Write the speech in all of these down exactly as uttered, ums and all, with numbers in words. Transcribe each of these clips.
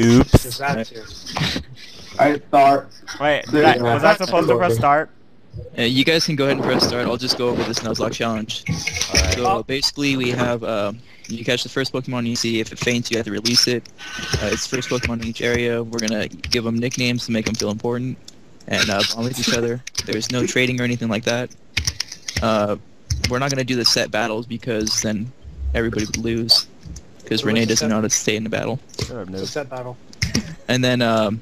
Oops. I start. Wait, did I, was I supposed to press start? Uh, you guys can go ahead and press start. I'll just go over this Nuzlocke challenge. Right. So basically, we have uh, you catch the first Pokemon you see. If it faints, you have to release it. Uh, it's first Pokemon in each area. We're gonna give them nicknames to make them feel important and uh, bond with each other. There's no trading or anything like that. Uh, we're not gonna do the set battles because then everybody would lose because so Renee doesn't know how to stay in the battle. Sure, no. Set battle. And then um,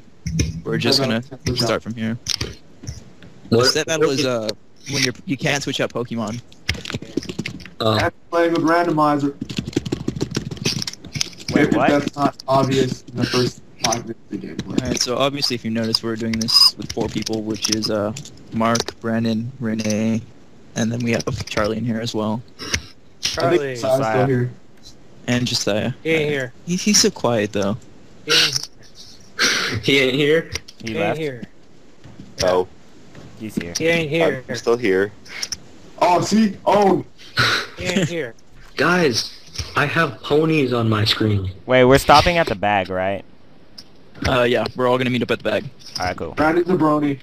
we're just gonna start from here. The set battle is uh when you're you can't switch out Pokemon. Uh, I have to play with randomizer. Wait, if what? That's not obvious in the first five minutes of the gameplay. Alright, so obviously if you notice we're doing this with four people, which is uh Mark, Brandon, Renee, and then we have Charlie in here as well. Charlie, Josiah. Here. And Josiah. He ain't here. He, he's so quiet though. He ain't here. he ain't here? He, he left. Ain't here. Oh. He's here. He ain't here. I'm still here. Oh, see? Oh! He ain't here. Guys, I have ponies on my screen. Wait, we're stopping at the bag, right? Uh, yeah. We're all gonna meet up at the bag. Alright, cool. Brandon's a brony.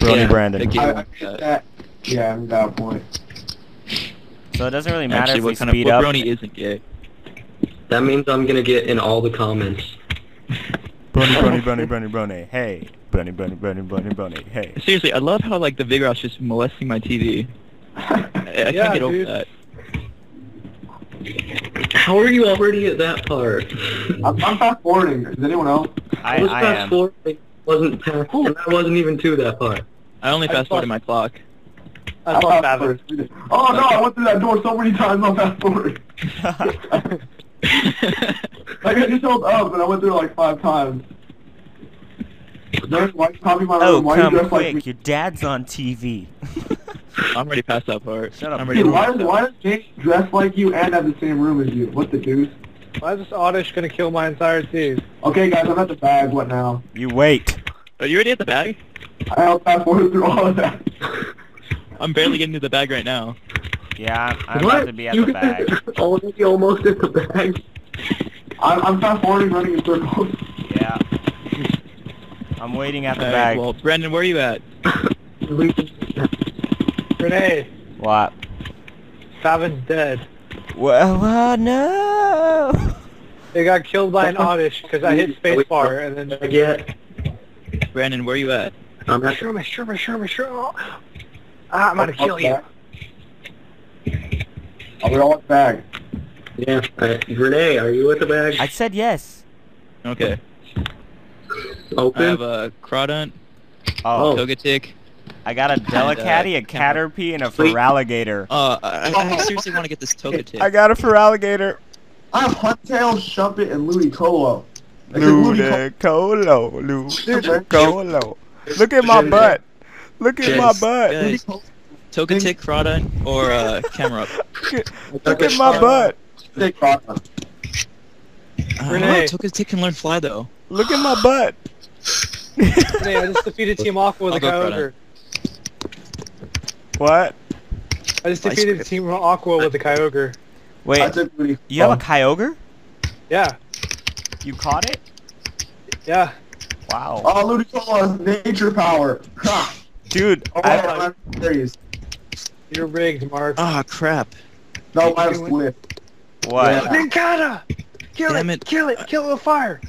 Brony yeah. Brandon. I, I get that. Yeah, I'm that point. So it doesn't really matter Actually, if what we kind speed of, what up. Brony isn't gay. That means I'm gonna get in all the comments. Brony, brony, brony, brony, brony. Hey. Bunny, bunny, bunny, bunny, bunny. Hey. Seriously, I love how like the Vigoroth's just molesting my T V. I, I yeah, can't get over dude. that. How are you already at that part? I'm, I'm fast forwarding. Is anyone else? I, I was I fast am. forwarding. Wasn't past, and I wasn't even to that part. I only fast forwarded my clock. I fast forwarded. Oh no! I went through that door so many times. I fast forwarded. Like I just held up, and I went through it like five times. There's white copy my oh, why come you quick! Like your dad's on T V. I'm already past that part. Shut up. I'm Dude, why, why does James dress like you and have the same room as you? What the deuce? Why is this Oddish gonna kill my entire team? Okay, guys, I'm at the bag. What now? You wait. Are you already at the bag? I'll pass forward through all of that. I'm barely getting to the bag right now. Yeah, I'm, I'm about to be at you the bag. Already almost at the bag. I'm, I'm fast forwarding, running in circles. Yeah. I'm waiting at the bag. Right, well, Brendan, where are you at? Renee. What? Savin's dead. Well, well, no. They got killed by an Oddish because I hit spacebar and then. Yeah. Brendan, where are you at? I'm at. Shroomish, Shroomish, Shroomish, Shroomish. Ah, I'm gonna kill you. Are we all at the bag? Yeah. Uh, Renee, are you at the bag? I said yes. Okay. Open. I have a Crawdaunt, oh. Togetic. I got a Delcatty, uh, a Caterpie, and a Feraligatr. Uh, I, I seriously want to get this Togetic. I got a Feraligatr. I have Huntail, Shumpet, and Ludicolo. Ludicolo, Ludicolo. Look at my butt. Look at my butt. Togetic, Crawdaunt, or uh, camera up. Look at my butt. Renee. Oh, Togetic can learn fly though. Look at my butt. Renee, I just defeated Team Aqua with I'll a Kyogre. What? I just defeated I Team Aqua with a Kyogre. Wait, you oh. have a Kyogre? Yeah. You caught it? Yeah. Wow. Oh, Ludicolo has nature power. Dude, oh, I, I, you're rigged, Mark. Ah, oh, crap. No, I was flipped. What? Ninkata! Kill Damn it, it! Kill it! Kill it with fire!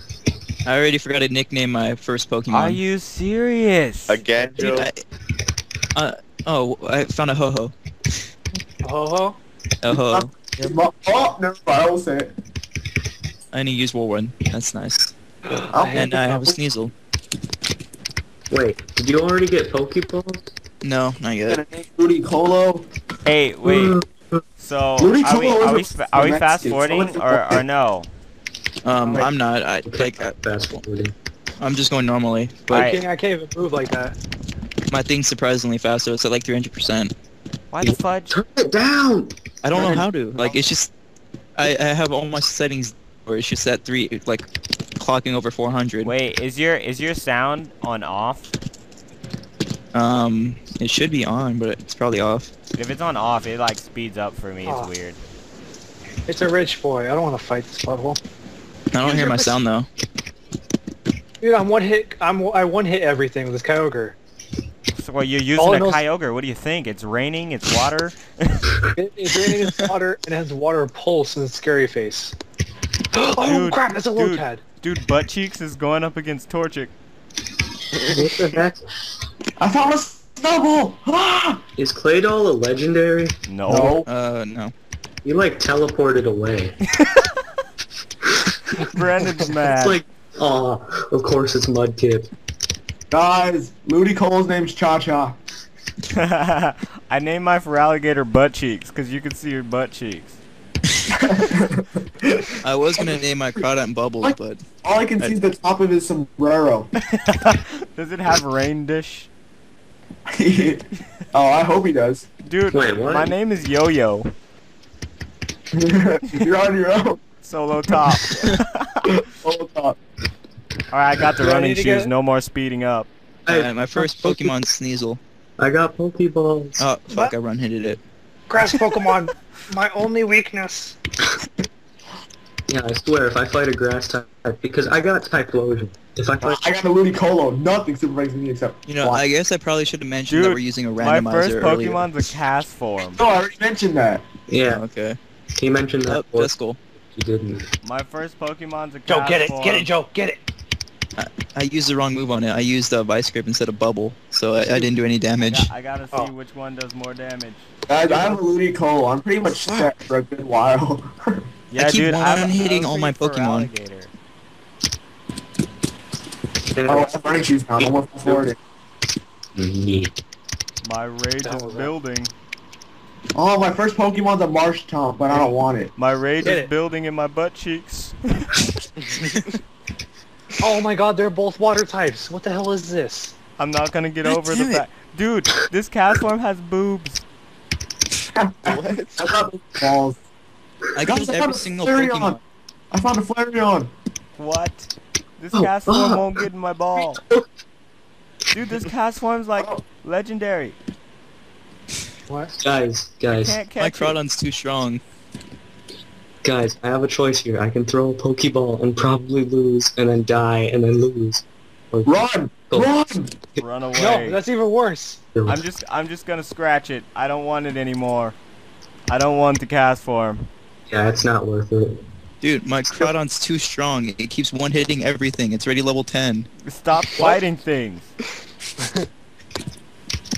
I already forgot to nickname my first Pokemon. Are you serious? Again, Joe? Dude, I, uh, oh, I found a Ho-Ho. A Ho-Ho? A Ho-Ho. Yep. Oh, never mind, I will say it. I only use War One. That's nice. And I have a Sneasel. Wait, did you already get Pokeballs? No, not yet. Ludicolo. Hey, wait. So, are we, are we, are we, are we fast forwarding or, or no? Um, I'm not. I like fast forwarding. I'm just going normally. But I can't, I can't even move like that. My thing's surprisingly fast, so it's at like three hundred percent. Why the fudge? Turn it down! I don't know how to. Like, it's just... I, I have all my settings where it's just at three, like, clocking over four hundred. Wait, is your is your sound on off? Um, it should be on, but it's probably off. If it's on off, it like speeds up for me. It's oh. weird. It's a rich boy. I don't want to fight this butthole. I don't hear my sound though. Dude, I'm one hit. I'm I one hit everything with this Kyogre. So, well, you're using all a Kyogre. What do you think? It's raining. It's water. it, it's raining. It's water. And it has water pulse and a scary face. Oh dude, crap! That's a low pad. Dude, butt cheeks is going up against Torchic. What the heck? I found a snubble. Is Claydoll a legendary? No. no. Uh, no. You like teleported away. Brandon's mad. It's like, oh, of course it's Mudkip. Guys, Ludicolo's name's Cha Cha. I named my Feraligatr Butt Cheeks because you can see your butt cheeks. I was gonna name my Crawdaunt Bubbles, but all I can I... see the top of his sombrero. Does it have rain dish? Oh, I hope he does. Dude, wait, what? My name is Yo Yo. You're on your own. Solo top. Solo top. Alright, I got the Do running shoes. No more speeding up. Alright, my first Pokemon Sneasel. I got Pokeballs. Oh, fuck, what? I run hitted it. Grass Pokemon. My only weakness. Yeah, I swear, if I fight a grass type, because I got Typhlosion. If I fight, I got a Ludicolo. Nothing super ranks me except. You know, I guess I probably should have mentioned Dude, that we're using a randomizer. My first Pokemon's earlier. A Castform. No, I already mentioned that. Yeah. Okay. He mentioned that. Oh, that's cool. He didn't. My first Pokemon's a Castform. Joe, get it, get it, Joe, get it. I, I used the wrong move on it. I used a uh, Vice Grip instead of Bubble, so I, I didn't do any damage. I, got, I gotta see oh. which one does more damage. Guys, I'm a Ludicolo. I'm pretty much set for a good while. Yeah, I keep dude, I'm hitting all my Pokemon. Oh, I'm running shoes now. I'm almost forwarded. My rage is building. Oh, my first Pokemon's a Marshtomp, but I don't want it. My rage Get is it. building in my butt cheeks. Oh my god, they're both water types. What the hell is this? I'm not gonna get God over the fact. Dude, this Castform has boobs. What? I got balls. I got every single Pokemon. I found a Flareon. What? This oh, Castform uh, won't get in my ball. Dude, this Castform's like oh. legendary. What? Guys, guys. My Crawdaunt's too strong. Guys, I have a choice here. I can throw a Pokeball and probably lose, and then die, and then lose. Or run! Go. Run! Run away! No, that's even worse. I'm just, I'm just gonna scratch it. I don't want it anymore. I don't want the Castform. Yeah, it's not worth it. Dude, my Crawdaunt's too strong. It keeps one-hitting everything. It's already level ten. Stop fighting things.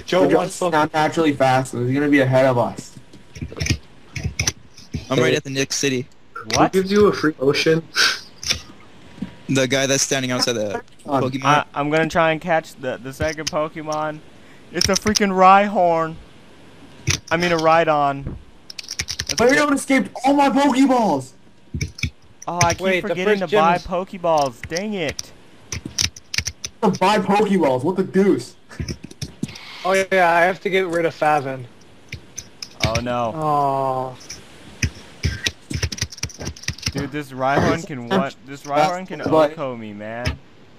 Joe wants not naturally fast, so he's gonna be ahead of us. I'm right at the next city. What? Who gives you a free ocean? The guy that's standing outside the Pokemon. I, I'm gonna try and catch the, the second Pokemon. It's a freaking Rhyhorn. I mean a Rhydon. Rhydon escaped all my Pokeballs! Oh, I keep Wait, forgetting to buy Pokeballs. Dang it. To buy Pokeballs? What the deuce? Oh yeah, I have to get rid of Favin. Oh no. Oh. Dude, this Rhyhorn can what? This Rhyhorn can O-co me, man.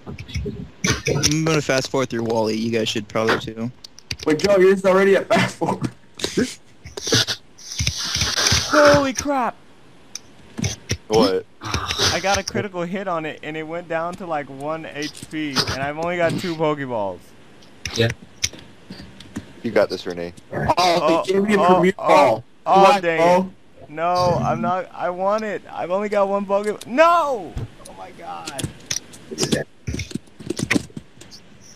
I'm gonna fast forward through Wally. You guys should probably too. Wait, Joe, you're just already at fast forward. Holy crap! What? I got a critical hit on it, and it went down to like one H P, and I've only got two Pokeballs. Yeah. You got this, Renee. Oh, oh they gave me a oh, premiere ball. Oh, oh, oh dang. Ball. No, I'm not. I want it. I've only got one Pokemon. No! Oh my god.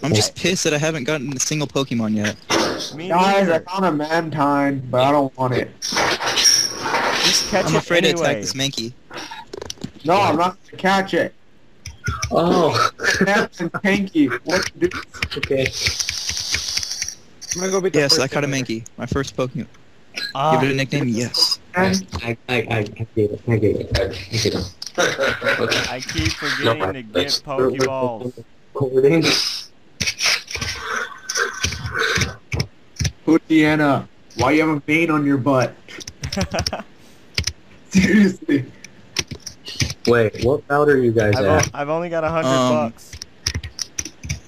I'm just pissed that I haven't gotten a single Pokemon yet. Me Guys, neither. I found a Mantine, but I don't want it. Just catch I'm it afraid anyway. to attack this Mankey. No, I'm not going to catch it. Oh. That's a Mankey. What to do? Okay. I'm gonna go beat the yes, I caught a Mankey. My first Pokemon. Uh, Give it a nickname, yes. I, I, I, I gave it, I gave it, I gave it. Okay. I keep forgetting no, to get Pokeballs. Recording. Putiana, why you have a vein on your butt? Seriously. Wait, what route are you guys I've at? O I've only got a hundred um, bucks.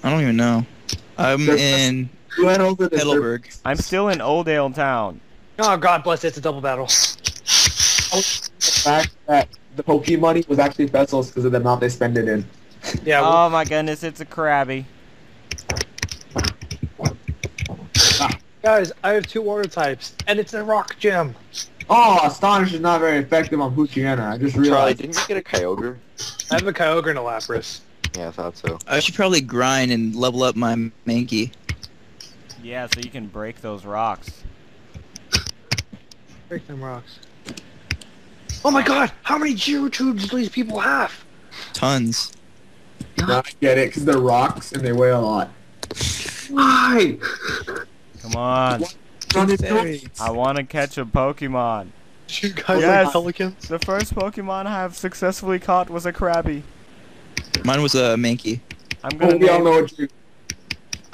I don't even know. I'm They're in Heidelberg. I'm still in Old Ale Town. Oh, God bless it, it's a double battle. The fact that the Poké money was actually Fessel's because of the amount they spend it in. Yeah. Oh my goodness, it's a Krabby. Ah. Guys, I have two water types, and it's a rock gem. Oh, Astonish is not very effective on Poochyena. I just realized. Charlie, didn't you get a Kyogre? I have a Kyogre and a Lapras. Yeah, I thought so. I should probably grind and level up my Mankey. Yeah, so you can break those rocks. Break them rocks. Oh my god! How many Geodudes do these people have? Tons. I get it, because they're rocks and they weigh a lot. Why? Come on. What? I want to catch a Pokemon. You guys yes. like pelicans? The first Pokemon I have successfully caught was a Krabby. Mine was a Mankey. I'm gonna oh, name. All know what you...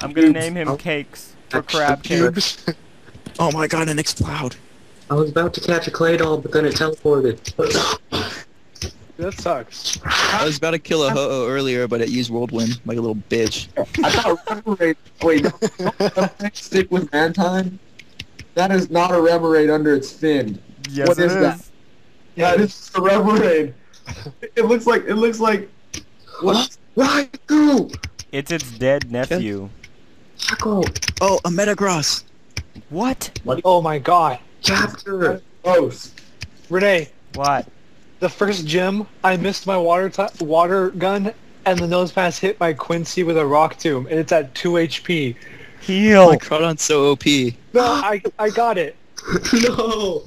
I'm gonna Oops. name him oh. Cakes for Crab Cakes. Oh my god! An Exploud. I was about to catch a Claydoll, but then it teleported. That sucks. I was about to kill a Ho-Oh earlier, but it used Whirlwind like a little bitch. I thought Remoraid. Wait, don't stick with Mantine. That is not a Remoraid under its fin. Yes, what it is, is that? Yeah, it's a Remoraid. It looks like it looks like. What? Raikou! It's its dead nephew. Raikou! Oh, a Metagross! What? what? Oh my god. Chapter! Oh. Renee. What? The first gym, I missed my water t water gun, and the nose pass hit my Quincy with a rock tomb, and it's at two H P. Heal! Oh, Crawdaunt's so O P. No, I, I got it. No!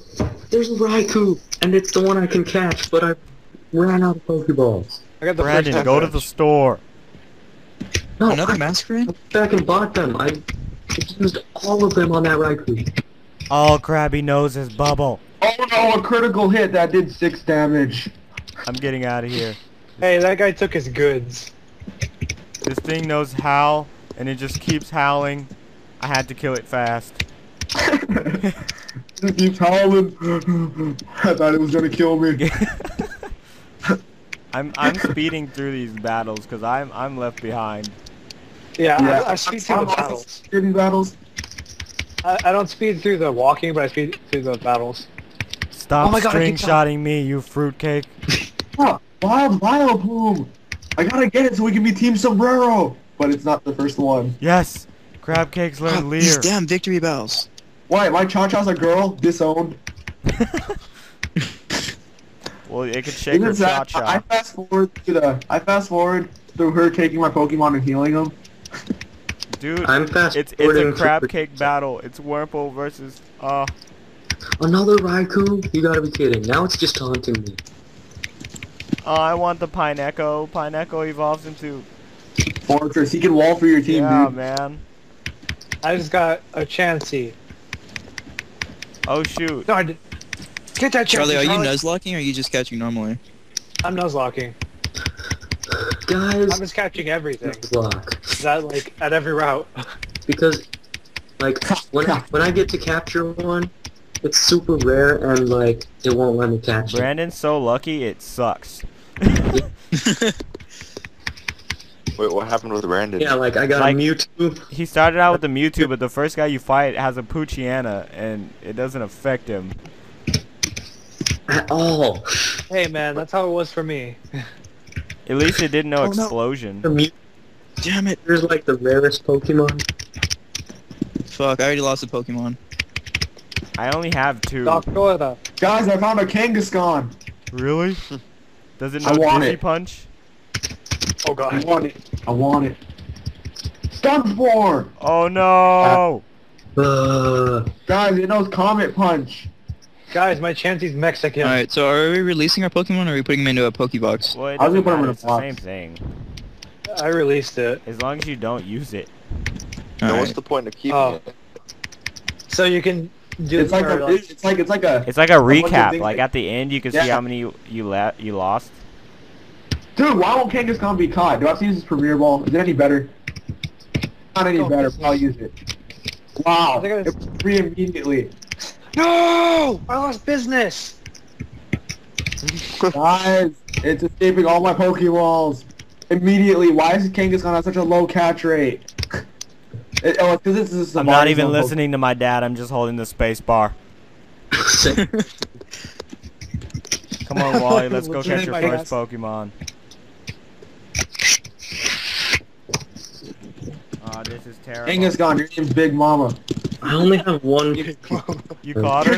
There's Raikou, and it's the one I can catch, but I ran out of Pokeballs. I got the Brandon, go to the store. No, another I, masquerade? I went back and bought them. I used all of them on that Raikou. All Krabby knows is bubble. Oh no, a critical hit. That did six damage. I'm getting out of here. Hey, that guy took his goods. This thing knows howl, and it just keeps howling. I had to kill it fast. It keeps howling. I thought it was going to kill me. I'm I'm speeding through these battles because I'm I'm left behind. Yeah, yeah. I, I speed through I'm the battles. Through battles. I, I don't speed through the walking, but I speed through the battles. Stop oh string-shotting me, you fruitcake! Oh, wild wild boom! I gotta get it so we can be Team Sombrero, but it's not the first one. Yes, crab cakes learn oh, Leer. These damn victory bells. Why? My cha-cha's a girl disowned. Well, it could shake her cha-cha. I fast forward to the. I fast forward through her taking my Pokemon and healing them. Dude, I'm fast it's it's a crab cake battle. It's Wurmple versus uh. Another Raikou? You gotta be kidding! Now it's just taunting me. Oh, uh, I want the Pineco. Pineco evolves into Fortress. He can wall for your team, yeah, dude. Yeah, man. I just got a Chancey. Oh shoot! No, I did. Get that Charlie, Charlie, are you Nuzlocking or are you just catching normally? I'm Nuzlocking. Guys... I'm just catching everything. Nuzlocke. That, like, at every route. Because, like, when, when I get to capture one, it's super rare and, like, it won't let me catch it. Brandon's so lucky, it sucks. Wait, what happened with Brandon? Yeah, like, I got like, a Mewtwo. He started out with the Mewtwo, but the first guy you fight has a Poochyena, and it doesn't affect him. At all. Hey man, that's how it was for me. At least it didn't know oh, explosion. No. Damn it, there's like the rarest Pokemon. Fuck, I already lost a Pokemon. I only have two. Doctora. Guys, I found a Kangaskhan. Really? Does it know Dizzy Punch? Oh god. I want it. I want it. Castform! Oh no! Uh, uh, guys, it knows Comet Punch. Guys, my Chansey's Mexican. Alright, so are we releasing our Pokemon or are we putting them into a Pokebox? Well, it I was gonna put them in a box. The same thing. I released it. As long as you don't use it. All no, right. What's the point of keeping oh. it? So you can do it's like a, like, it's like it's like a It's like a recap. Like at the end you can yeah. see how many you you, la you lost. Dude, why won't Kangaskhan be caught? Do I have to use this Premier Ball? Is it any better? Not any oh, better, but I'll use it. Wow. It was free immediately. No! I lost business! Guys, it's escaping all my Pokeballs. Immediately, why is Kangaskhan at such a low catch rate? It, oh, cause this is I'm not even listening Pokemon. to my dad, I'm just holding the space bar. Come on, Wally, let's go catch your first Pokemon. Aw, oh, this is terrible. Kangaskhan, your name's Big Mama. I only have one. You caught her?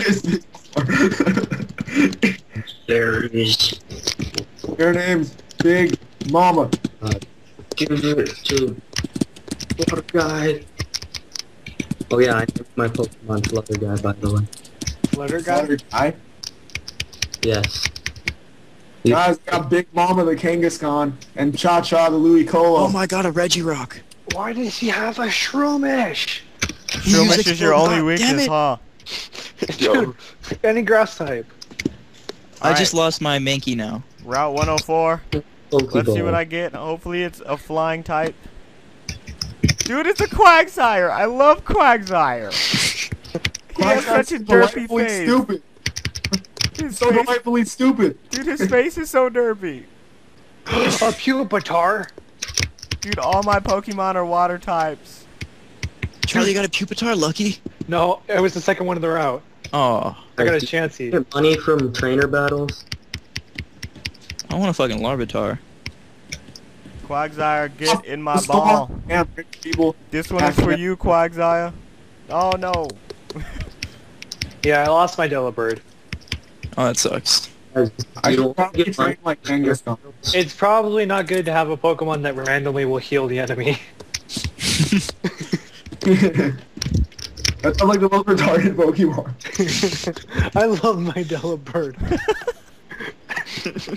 There it is. Your name's Big Mama. Uh, give it to Water Guy. Oh yeah, I took my Pokemon Flutter Guy, by the way. Flutter Guy? Flutter Guy? Yes. Guys, we got Big Mama the Kangaskhan and Cha Cha the Ludicolo. Oh my god, a Regirock. Why does he have a Shroomish? Shroomish is, is your only weakness, huh? Dude, any grass type. I right. just lost my Mankey now. Route one oh four. Let's see what I get. Hopefully it's a flying type. Dude, it's a Quagsire! I love Quagsire! He has such a derpy face. Stupid. His so face... delightfully stupid. Dude, his face is so derpy. A Pupitar? Dude, all my Pokemon are water types. Charlie, you got a Pupitar, Lucky? No, it was the second one in the route. Oh, I got a Chancey. Money from trainer battles. I want a fucking Larvitar. Quagsire, get in my ball. This one is for you, Quagsire. Oh no. Yeah, I lost my Delibird. Oh, that sucks. I should probably train like Kangaskhan. It's probably not good to have a Pokemon that randomly will heal the enemy. That sounds like the most retarded Pokemon. I love my Delibird.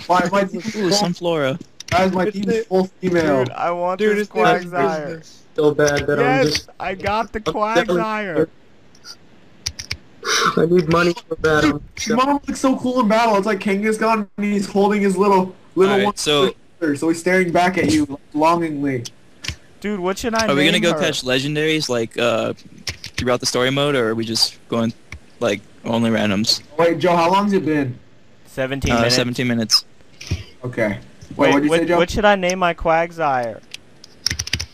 Why my team Sunflora? Guys, my team's full female. Dude, I want Dude, this Quagsire. It's so bad that yes, I'm just. I got the Quagsire. I need money for battle. Dude, Mom looks so cool in battle. It's like Kangaskhan and he's holding his little little right, one. So, so he's staring back at you longingly. Dude, what should I? Are name we gonna go her? catch legendaries like uh, throughout the story mode, or are we just going like only randoms? Wait, Joe, how long's it been? Seventeen. Uh, minutes. Seventeen minutes. Okay. Wait, Wait what'd you what, say, Joe? What should I name my Quagsire?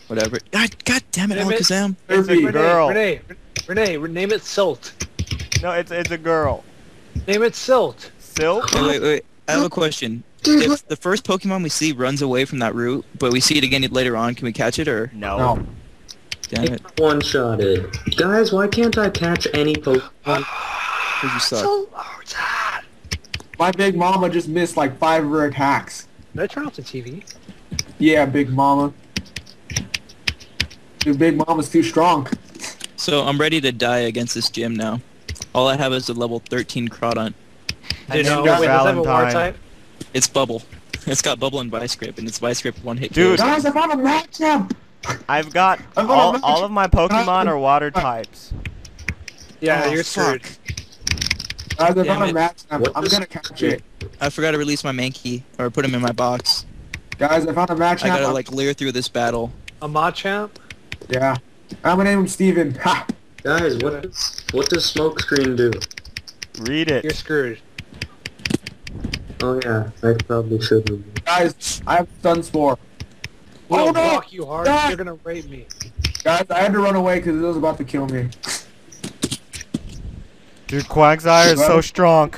Whatever. God, God damn it, Alakazam! It's a girl. Renee, Renee, Renee, name it Silt. No, it's it's a girl. Name it Silt. Silt? Wait, wait, wait. I have a question. If the first Pokemon we see runs away from that route, but we see it again later on, can we catch it or no? No. Damn it. One shot it. Guys, why can't I catch any Pokemon? Because you suck. So hard. My Big Mama just missed like five of her attacks. Did I turn off the T V? Yeah, Big Mama. Your Big Mama's too strong. So I'm ready to die against this gym now. All I have is a level thirteen Crawdaunt. Dude, no, wait, type? It's Bubble. It's got Bubble and Vice Grip, and it's Vice Grip one hit. Dude, guys, I found a Machamp. I've got I've all, got all of my Pokemon are water types. Yeah, oh, you're screwed. Guys, I found a Machamp. I'm gonna catch it. I forgot to release my Mankey or put him in my box. Guys, I found a Machamp. I gotta like leer through this battle. A Machamp? Yeah. I'm gonna name him Steven. Ha. Guys, what does, what does smokescreen do? Read it. You're screwed. Oh yeah, I probably should read it. Guys, I have Sunspore. We'll oh, no! Walk you hard. You're gonna rape me. Guys, I had to run away because it was about to kill me. Dude, Quagsire is so strong.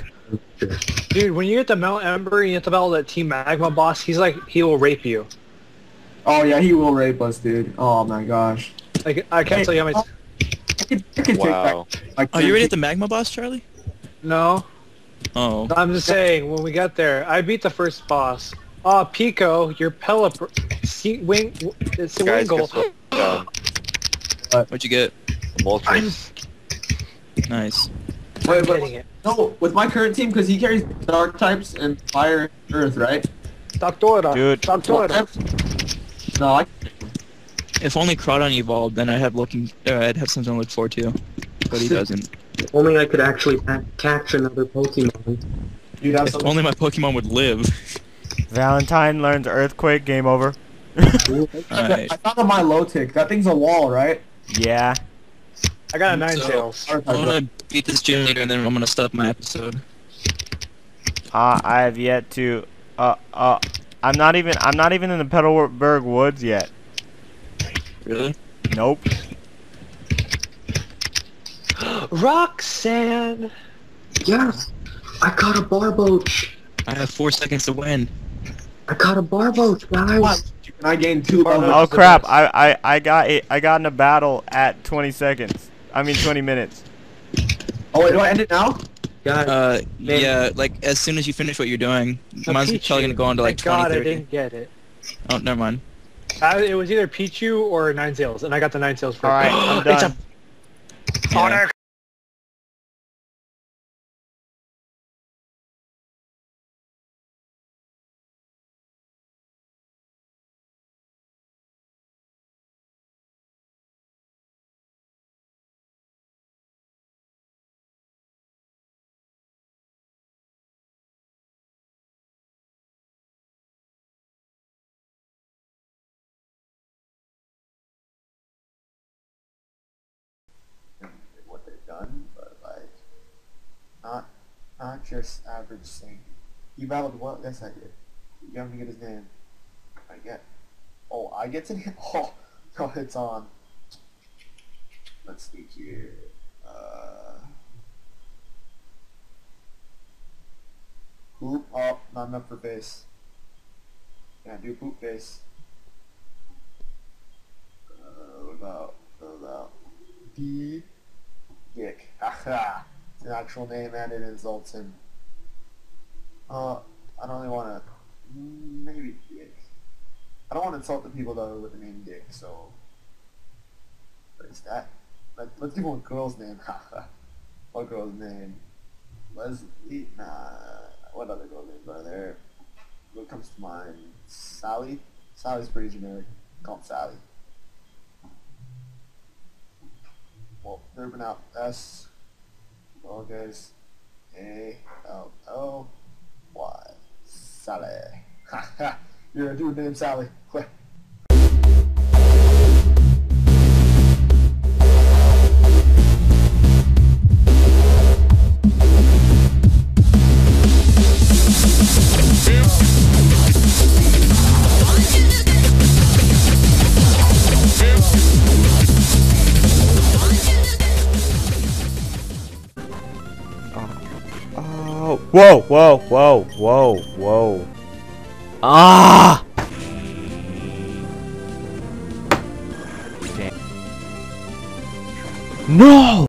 Dude, when you get to Mount Ember and you have to battle that Team Magma boss, he's like, he will rape you. Oh yeah, he will rape us, dude. Oh my gosh. Like, I can't hey, tell you how many... I can, I can wow. Take back. Are you ready at the Magma boss, Charlie? No. Oh. I'm just saying, when we got there, I beat the first boss. Ah, oh, Pico, your Pelipper... See, wing... It's a Guys, Wingle. What? um, What'd you get? Moltres. Nice. Wait, but... It. No, with my current team, because he carries dark types and fire and earth, right? Doctora. Dude. Doctora. No, I... If only Crawdon evolved, then I'd have looking. Uh, I'd have something to look forward to, but he doesn't. If only I could actually catch another Pokemon. Dude, if something. Only my Pokemon would live. Valentine learns Earthquake. Game over. Right. I found a Milotic. That thing's a wall, right? Yeah. I got a Ninetales. So, I'm gonna beat this gym leader, and then I'm gonna stop my episode. Ah, uh, I have yet to. Uh, uh, I'm not even. I'm not even in the Petalburg Woods yet. Really? Nope. Roxanne! Yeah! I got a Barboach! I have four seconds to win. I got a Barboach, guys. And I gained two Barboach. Oh crap! I I I got it. I got in a battle at twenty seconds. I mean twenty minutes. Oh wait, do I end it now? God, uh, man. Yeah, like as soon as you finish what you're doing, so mine's Pichu. Probably gonna go on to like twenty thirty. God, I didn't get it. Oh, never mind. I, it was either Pichu or Ninetales, and I got the Ninetales first. All right, I'm done. It's a yeah. Not, not just average thing. You battled what? Yes, I did. You have to get his name. I get. Oh, I get to name. Oh, no, it's on. Let's see here. Uh, poop up. Not enough for base. Yeah, do poop base. Uh, what about? What about? D. Dick. Haha. An actual name and it insults him. Uh, I don't really want to. Maybe Dick. I don't want to insult the people though with the name Dick. So, what is that? Let, let's give one girl's name. Haha. What girl's name? Leslie? Nah. What other girl names are there? What comes to mind? Sally. Sally's pretty generic. Call it Sally. Well, they're been out. S. Well guys, A L L Y, Sally. Ha ha, you're a dude named Sally. Quick. Whoa, whoa, whoa, whoa, whoa. Ah! Damn. No!